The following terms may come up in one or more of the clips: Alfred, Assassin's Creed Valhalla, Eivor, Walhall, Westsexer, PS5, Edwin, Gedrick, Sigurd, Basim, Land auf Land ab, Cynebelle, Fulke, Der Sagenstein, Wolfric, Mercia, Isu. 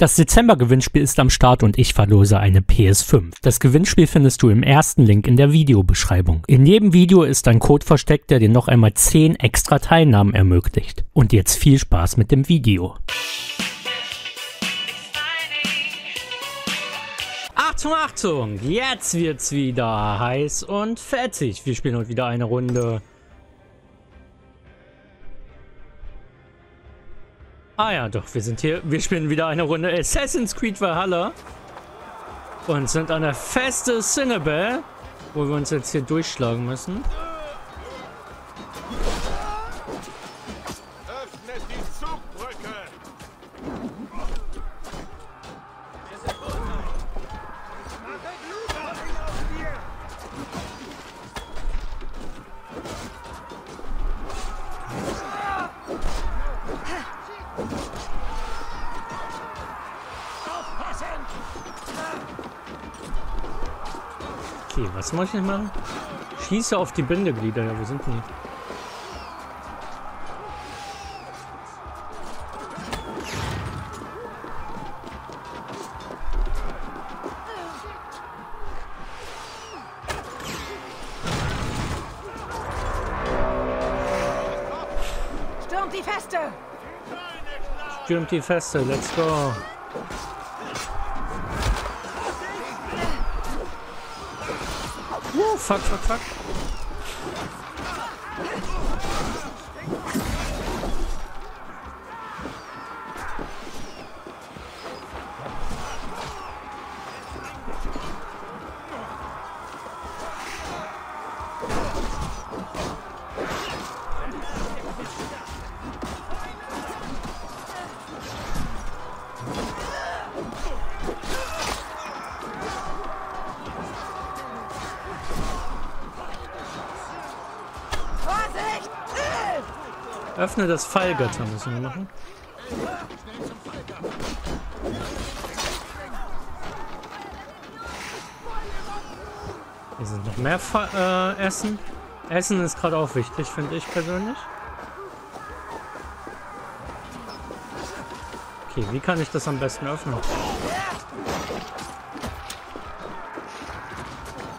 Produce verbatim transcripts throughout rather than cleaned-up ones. Das Dezember-Gewinnspiel ist am Start und ich verlose eine P S fünf. Das Gewinnspiel findest du im ersten Link in der Videobeschreibung. In jedem Video ist ein Code versteckt, der dir noch einmal zehn extra Teilnahmen ermöglicht. Und jetzt viel Spaß mit dem Video. Achtung, Achtung! Jetzt wird's wieder heiß und fettig. Wir spielen heute wieder eine Runde. Ah ja, doch, wir sind hier. Wir spielen wieder eine Runde Assassin's Creed Valhalla. Und sind an der Feste Cynebelle, wo wir uns jetzt hier durchschlagen müssen. Öffnet die Zugbrücke! Okay, was muss ich denn machen? Schieße auf die Bindeglieder. Ja, wo sind die? Stürmt die Feste! Stürmt die Feste, let's go! Fuck, fuck, fuck. Öffne das Fallgatter, müssen wir machen. Hier sind noch mehr Fa äh, Essen. Essen ist gerade auch wichtig, finde ich persönlich. Okay, wie kann ich das am besten öffnen?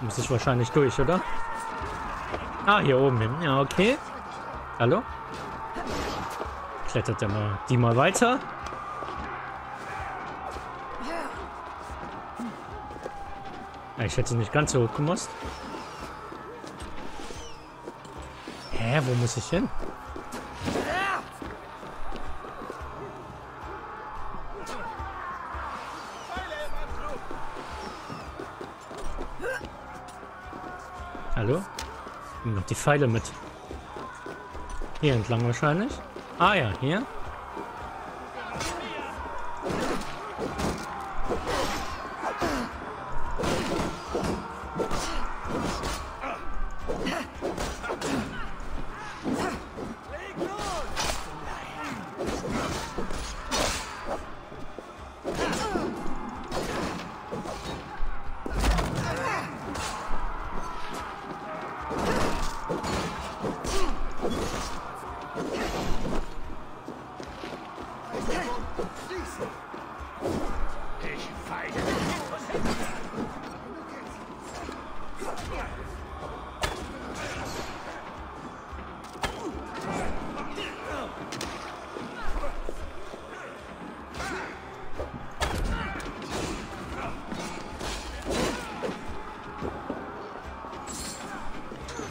Muss ich wahrscheinlich durch, oder? Ah, hier oben hin. Ja, okay. Hallo? Klettert er mal die mal weiter. Ich hätte nicht ganz so hoch gemusst. Hä, wo muss ich hin? Hallo? Nimm noch die Pfeile mit. Hier entlang wahrscheinlich. Ah ja, hier.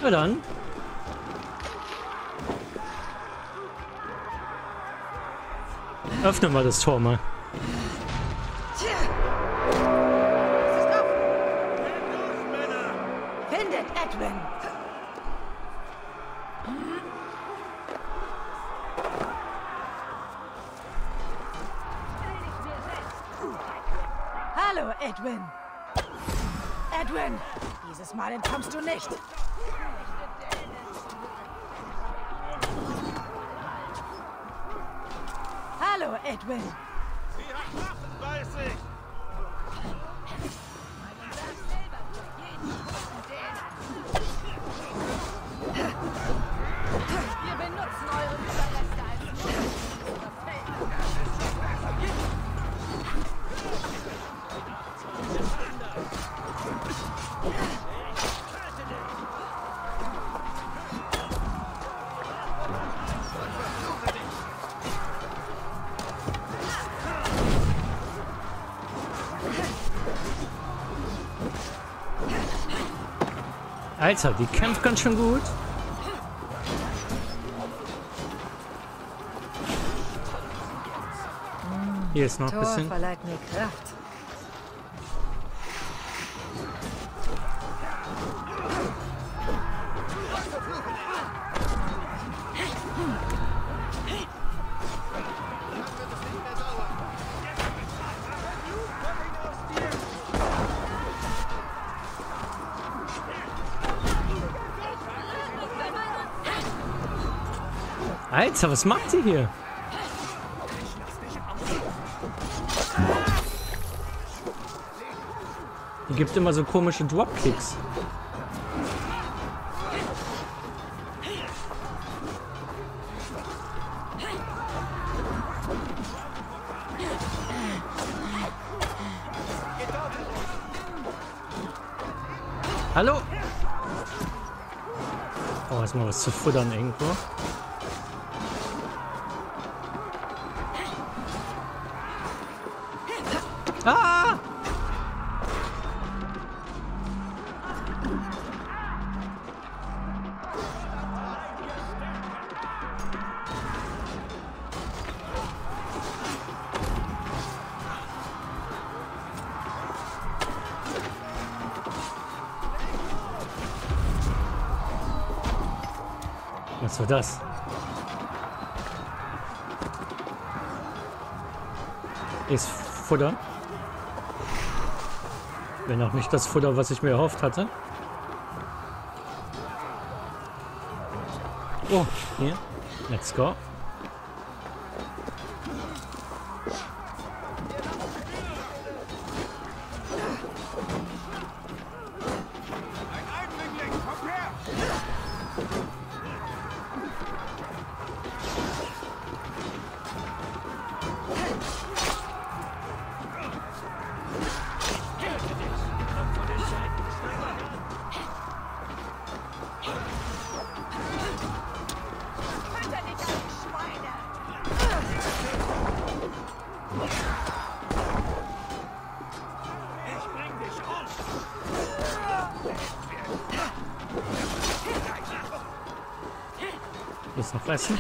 Na dann. Öffnen wir das Tor mal. Findet Edwin. Hallo Edwin. Edwin, dieses Mal entkommst du nicht. Hallo, Edwin. Sie hat Waffen bei sich. Wir benutzen eure Überreste als Schutz auf Feldern. Alter, die kämpft ganz schön gut. Hier ist noch ein bisschen. Verleiht mir Kraft. Alter, was macht ihr hier? Die gibt immer so komische Dropkicks. Hallo? Oh, erstmal was zu futtern irgendwo. Ah! Was war das? Ist Futter? Wenn auch nicht das Futter, was ich mir erhofft hatte. Oh, hier. Let's go. Noch essen.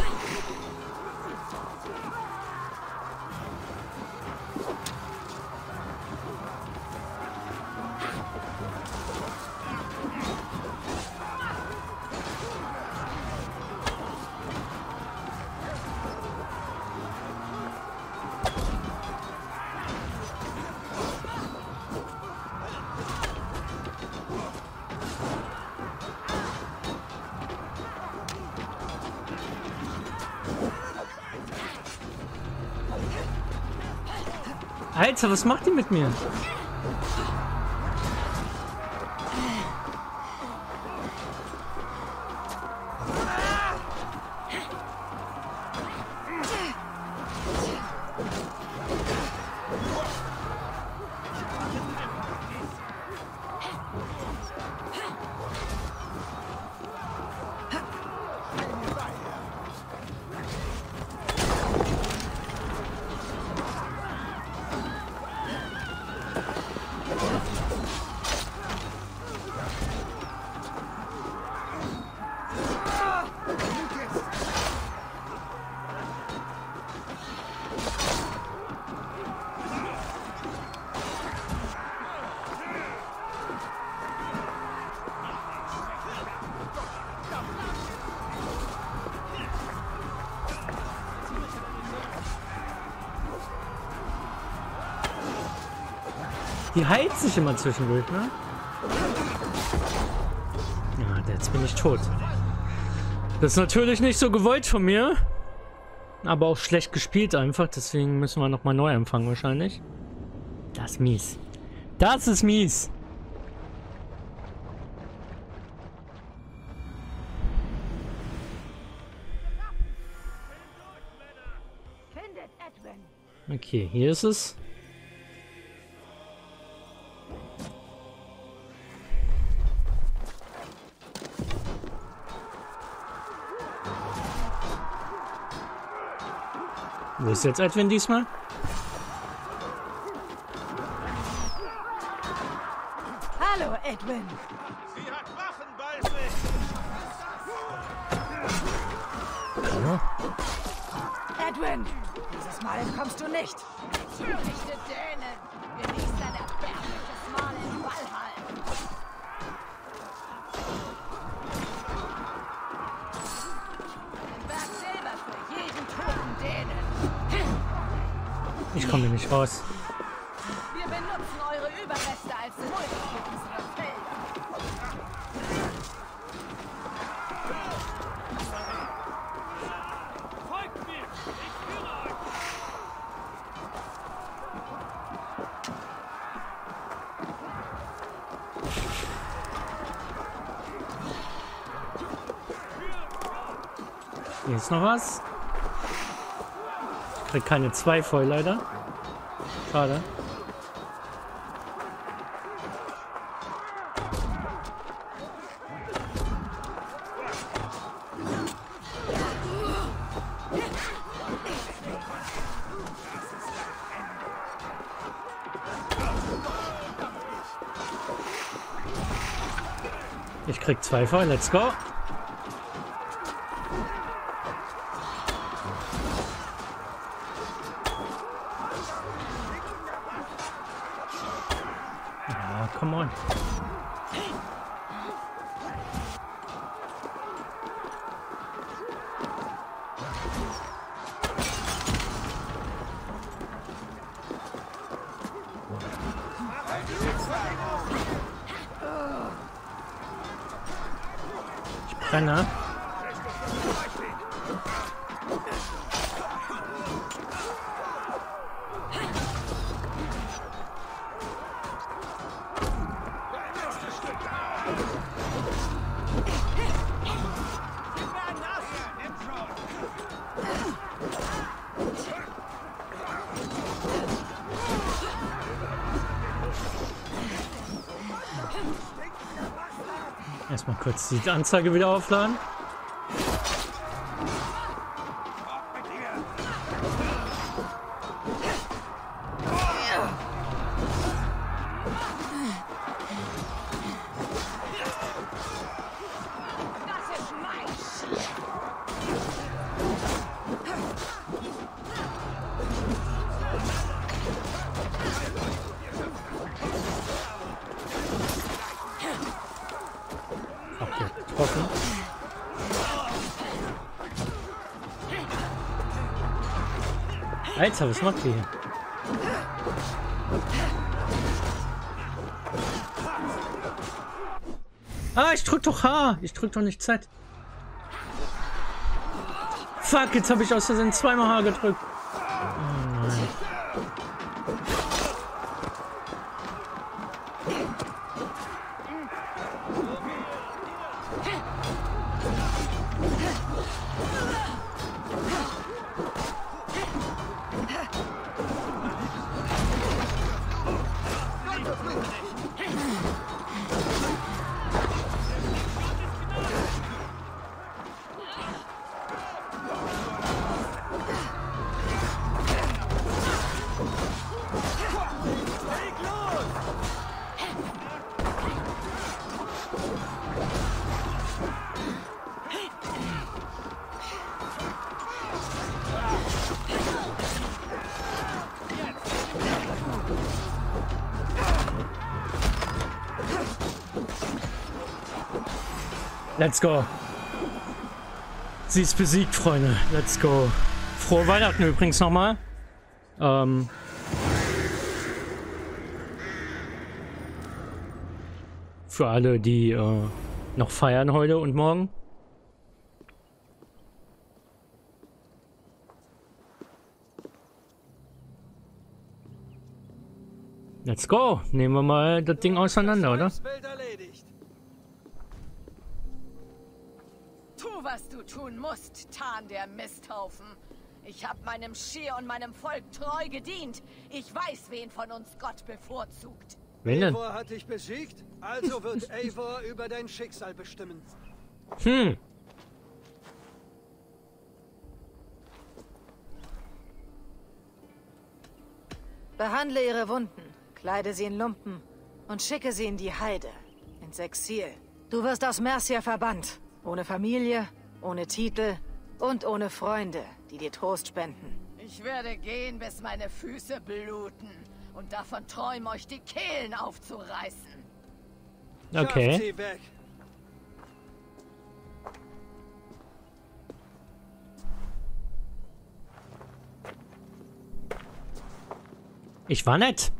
Alter, was macht die mit mir? Die heilt sich immer zwischendurch, ne? Ja, jetzt bin ich tot. Das ist natürlich nicht so gewollt von mir. Aber auch schlecht gespielt einfach. Deswegen müssen wir nochmal neu anfangen wahrscheinlich. Das ist mies. Das ist mies. Okay, hier ist es. Wo ist jetzt Edwin diesmal? Hallo Edwin. Sie hat Wachen bei ne? Edwin, dieses Mal kommst du nicht. Törichte Dänen, genießt dein erbärmliches Mal in Valhalla. Berg Silber für jeden toten Dänen. Ich komme hier nicht raus. Wir benutzen eure Überreste als Mulde für unsere Felder. Jetzt noch was? Ich krieg keine zwei voll, leider. Schade. Ich krieg zwei voll, let's go. Come on. Ich brenne. Erstmal kurz die Anzeige wieder aufladen. Alter, was macht ihr hier? Ah, ich drück doch H. Ich drück doch nicht Z. Fuck, jetzt habe ich aus Versehen zweimal H gedrückt. Oh nein. Let's go. Sie ist besiegt, Freunde. Let's go. Frohe Weihnachten übrigens nochmal. Ähm. Für alle, die äh, noch feiern heute und morgen. Let's go. Nehmen wir mal das Ding auseinander, oder? Was du tun musst, Tarn der Misthaufen. Ich habe meinem Schir und meinem Volk treu gedient. Ich weiß, wen von uns Gott bevorzugt. Wen denn? Eivor hat dich besiegt, also wird Eivor über dein Schicksal bestimmen. Hm. Behandle ihre Wunden, kleide sie in Lumpen und schicke sie in die Heide, ins Exil. Du wirst aus Mercia verbannt. Ohne Familie, ohne Titel, Und ohne Freunde, die dir Trost spenden. Ich werde gehen, bis meine Füße bluten. Und davon träumen, euch die Kehlen aufzureißen. Okay. Ich war nett.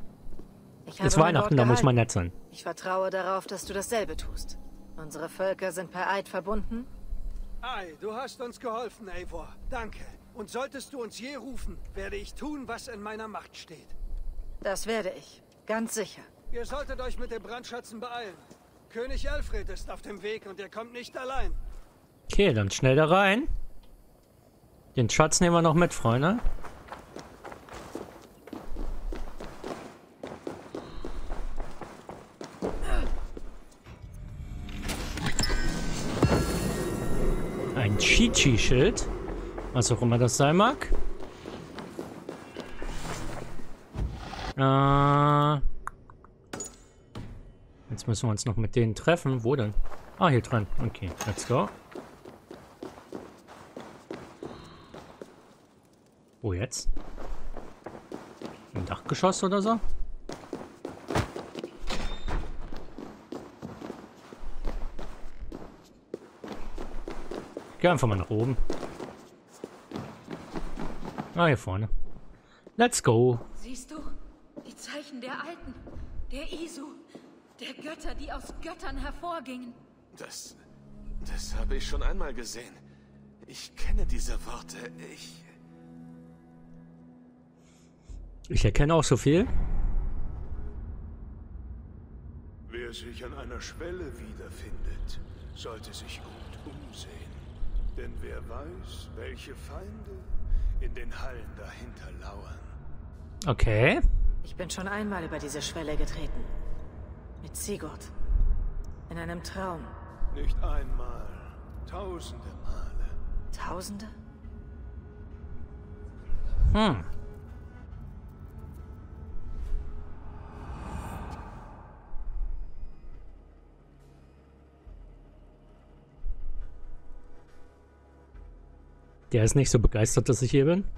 Ich es ist Weihnachten, da muss man nett sein. Ich vertraue darauf, dass du dasselbe tust. Unsere Völker sind per Eid verbunden. Ei, du hast uns geholfen, Eivor. Danke. Und solltest du uns je rufen, werde ich tun, was in meiner Macht steht. Das werde ich. Ganz sicher. Ihr solltet euch mit den Brandschatzen beeilen. König Alfred ist auf dem Weg und er kommt nicht allein. Okay, dann schnell da rein. Den Schatz nehmen wir noch mit, Freunde. Ein Chi-Chi-Schild. Was auch immer das sein mag. Äh... Jetzt müssen wir uns noch mit denen treffen. Wo denn? Ah, hier dran. Okay, let's go. Wo jetzt? Im Dachgeschoss oder so? Ich geh einfach mal nach oben. Ah, hier vorne. Let's go. Siehst du? Die Zeichen der Alten. Der Isu. Der Götter, die aus Göttern hervorgingen. Das... das habe ich schon einmal gesehen. Ich kenne diese Worte. Ich... Ich erkenne auch so viel. Wer sich an einer Schwelle wiederfindet, sollte sich gut umsehen. Denn wer weiß, welche Feinde in den Hallen dahinter lauern. Okay. Ich bin schon einmal über diese Schwelle getreten. Mit Sigurd. In einem Traum. Nicht einmal. Tausende Male. Tausende? Hm. Der ist nicht so begeistert, dass ich hier bin.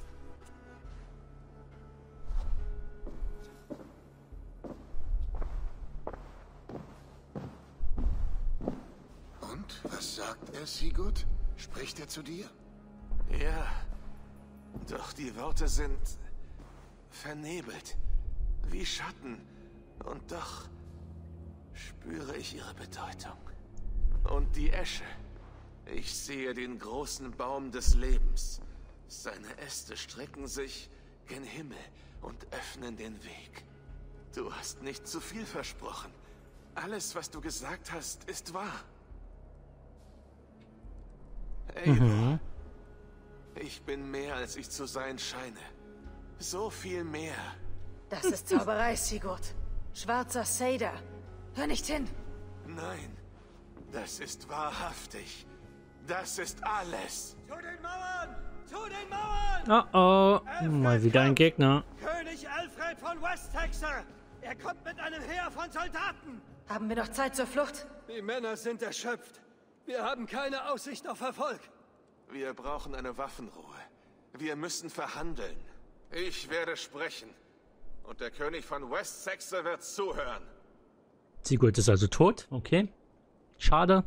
Und was sagt er, Sigurd? Spricht er zu dir? Ja, doch die Worte sind vernebelt, wie Schatten. Und doch spüre ich ihre Bedeutung. Und die Esche. Ich sehe den großen Baum des Lebens. Seine Äste strecken sich gen Himmel und öffnen den Weg. Du hast nicht zu viel versprochen. Alles, was du gesagt hast, ist wahr. Eivor, mhm. Ich bin mehr, als ich zu sein scheine. So viel mehr. Das ist Zauberei, Sigurd. Schwarzer Seder. Hör nicht hin. Nein, das ist wahrhaftig. Das ist alles. Zu den Mauern! Zu den Mauern! Oh oh, mal wieder ein Gegner. König Alfred von Westsexer. Er kommt mit einem Heer von Soldaten. Haben wir noch Zeit zur Flucht? Die Männer sind erschöpft. Wir haben keine Aussicht auf Erfolg. Wir brauchen eine Waffenruhe. Wir müssen verhandeln. Ich werde sprechen. Und der König von Westsexer wird zuhören. Sigurd ist also tot? Okay. Schade.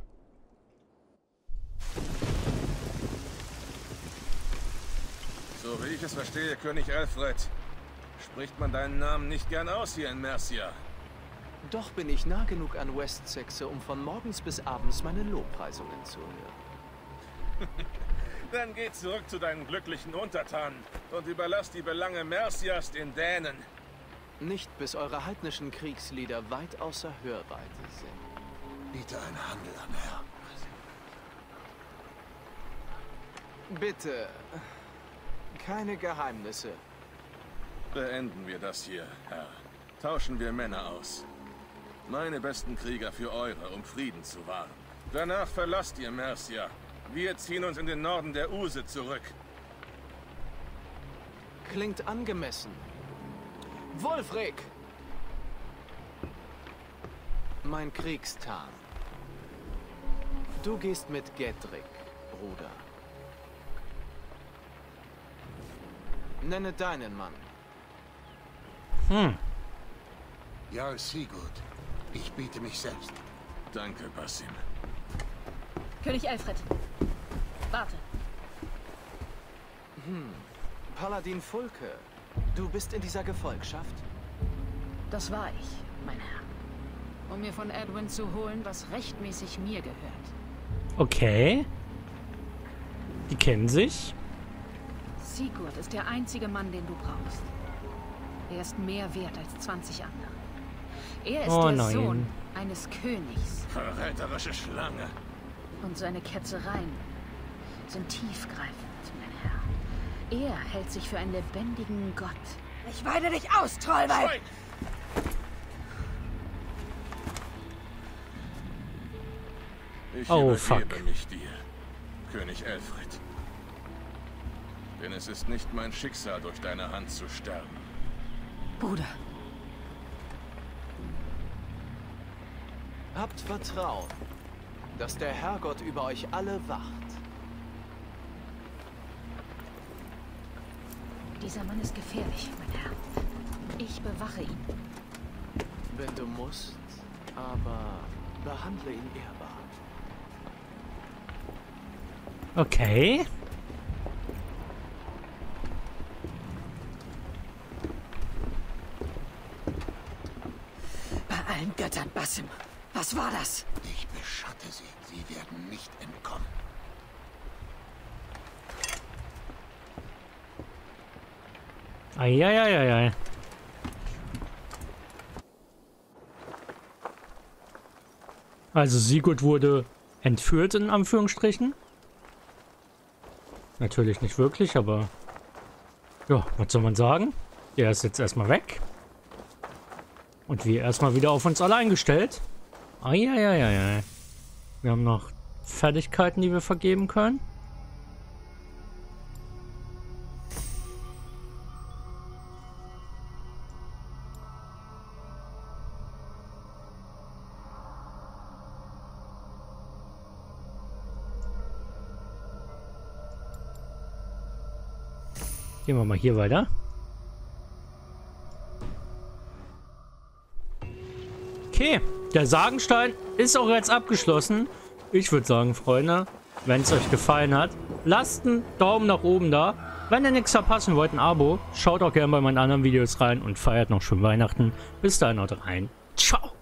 So wie ich es verstehe, König Alfred, spricht man deinen Namen nicht gern aus hier in Mercia. Doch bin ich nah genug an Westsexer, um von morgens bis abends meine Lobpreisungen zu hören. Dann geh zurück zu deinen glücklichen Untertanen und überlass die Belange Mercias den Dänen. Nicht bis eure heidnischen Kriegslieder weit außer Hörweite sind. Biete einen Handel an, Herr. Bitte. Keine Geheimnisse. Beenden wir das hier, Herr. Tauschen wir Männer aus. Meine besten Krieger für eure, um Frieden zu wahren. Danach verlasst ihr Mercia. Wir ziehen uns in den Norden der Use zurück. Klingt angemessen. Wolfric! Mein Kriegstan. Du gehst mit Gedrick, Bruder. Nenne deinen Mann. Hm. Ja, Sigurd. Ich biete mich selbst. Danke, Basim. König Alfred. Warte. Hm. Paladin Fulke. Du bist in dieser Gefolgschaft? Das war ich, mein Herr. Um mir von Edwin zu holen, was rechtmäßig mir gehört. Okay. Die kennen sich. Sigurd ist der einzige Mann, den du brauchst. Er ist mehr wert als zwanzig andere. Er ist oh, der nein. Sohn eines Königs. Verräterische Schlange. Und seine Ketzereien sind tiefgreifend, mein Herr. Er hält sich für einen lebendigen Gott. Ich weide dich aus, Trollweib! Schwein! Ich oh, übergebe fuck. mich dir, König Alfred. Denn es ist nicht mein Schicksal, durch deine Hand zu sterben. Bruder. Habt Vertrauen, dass der Herrgott über euch alle wacht. Dieser Mann ist gefährlich, mein Herr. Ich bewache ihn. Wenn du musst, aber behandle ihn ehrbar. Okay. Bei allen Göttern, Basim. Was war das? Ich beschatte sie. Sie werden nicht entkommen. Eieieiei. Also Sigurd wurde entführt, in Anführungsstrichen. Natürlich nicht wirklich, aber ja, was soll man sagen? Der ist jetzt erstmal weg. Und wir erstmal wieder auf uns allein gestellt. Eieieiei. Wir haben noch Fertigkeiten, die wir vergeben können. Gehen wir mal hier weiter. Okay, der Sagenstein ist auch jetzt abgeschlossen. Ich würde sagen, Freunde, wenn es euch gefallen hat, lasst einen Daumen nach oben da. Wenn ihr nichts verpassen wollt, ein Abo. Schaut auch gerne bei meinen anderen Videos rein und feiert noch schön Weihnachten. Bis dahin haut rein. Ciao.